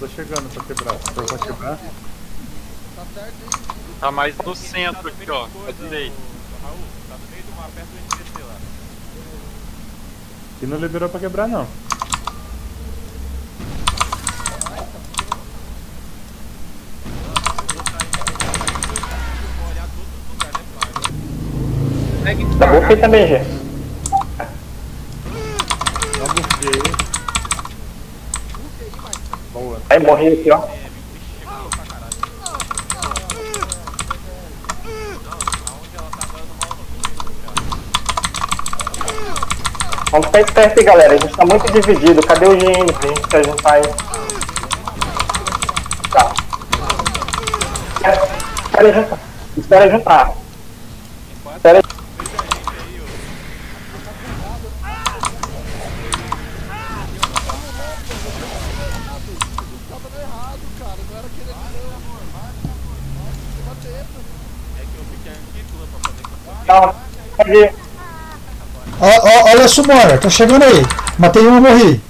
eu tô chegando pra quebrar. Tô pra quebrar. Tá certo, hein? Tá mais no centro aqui, ó. Pra direita. Raul, tá no meio do mar, perto do SPC lá. Aqui não liberou pra quebrar, não. Dá buff também, Ge. Dá buff aí. Boa. Aí morri aqui, ó. Vamos ficar esperto aí, galera. A gente tá muito dividido. Cadê o GM pra gente se ajuntar aí? Tá. Espera juntar. Espera juntar. Espera juntar. Olha a Summoner, tô chegando aí. Matei um e morri.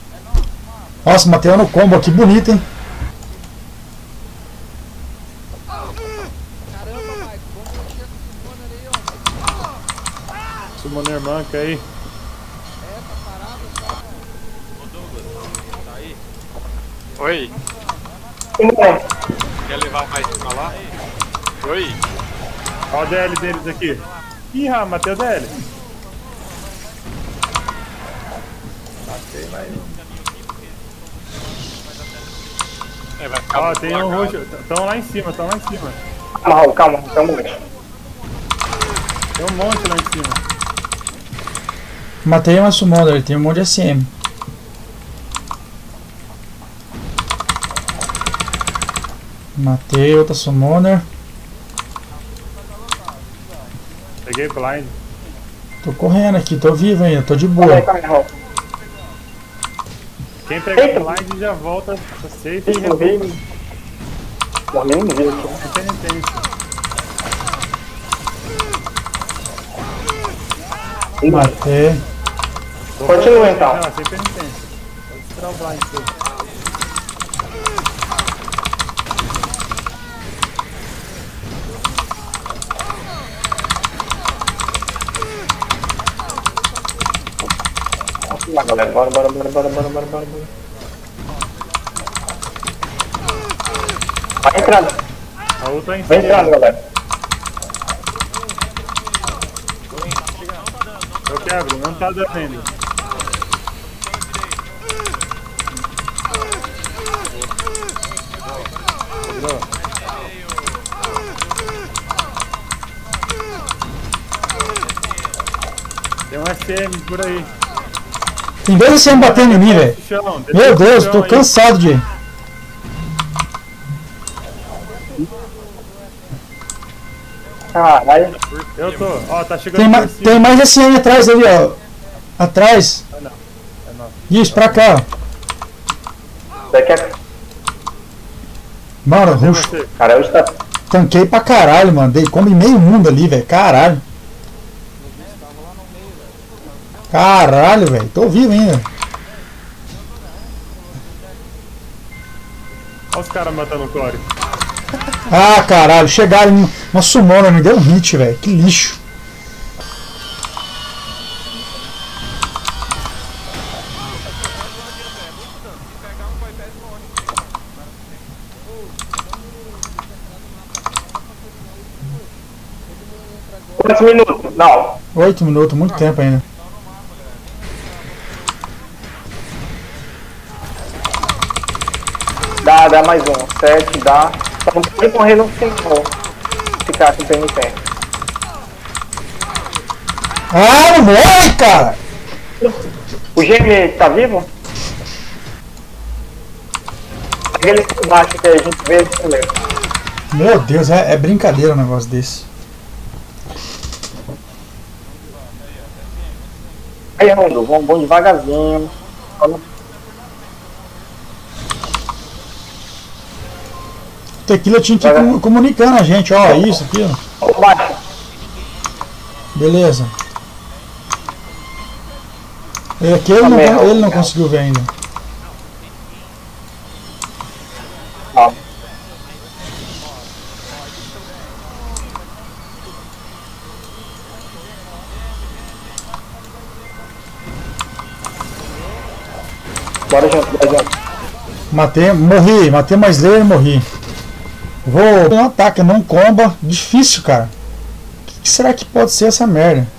Nossa, matei um no combo aqui, bonito, hein? Caramba, Maicon, vamos mexer com o Summoner aí, ó. Summoner manca aí. É, tá parado, cara. Ô Douglas, tá aí? Oi. Quer levar mais pra lá? Oi. Olha o DL deles aqui. Ih, matei o DL. É, vai ficar. Ó, tem um roxo. Estão lá em cima, estão lá em cima. Calma, calma, tem um monte. Tem um monte lá em cima. Matei uma Summoner, tem um monte de SM. Matei outra Summoner. Peguei blind. Tô correndo aqui, tô vivo ainda, tô de boa. Quem pegar blind já volta pra safe e revive. Morri um vídeo aqui. Matei. Continua então. Não, sem penitência. Pode tirar o blind aqui. Galera, bora, bora, bora, bora, bora, bora, bora. Vai entrando. Raul tá em cima. Vai entrando, galera. Eu quebro, não tá defendendo. Tem um SM por aí. Tem dois SM batendo em mim, velho. Meu Deus, tô cansado de... Caralho. Eu tô. Ó, tá chegando. Tem mais SM atrás ali, ó. Atrás. Isso, pra cá, ó. Mano, ruxo. Caralho, tá... Tanquei pra caralho, mano. Dei combo em meio mundo ali, velho. Caralho. Caralho, velho, tô vivo ainda. Olha os caras matando o Core. Ah, caralho, chegaram. Uma Summoner me deu um hit, velho. Que lixo. Quantos minutos? Não. 8 minutos, muito tempo ainda. Dá mais um, 7, dá. Só não pode correr no 5. Ficar sem PNP. Ah, morre, cara! O GM tá vivo? Aquele baixo que a gente vê primeiro. Meu Deus, é brincadeira um negócio desse. Aí, Rondo, vamos devagarzinho. Tequila tinha que ir comunicando a gente, ó, isso, aquilo. Beleza. Ele não conseguiu ver ainda. Bora já. Matei, morri. Matei mais dele e morri. Vou. Não ataca, não comba. Difícil, cara. O que será que pode ser essa merda?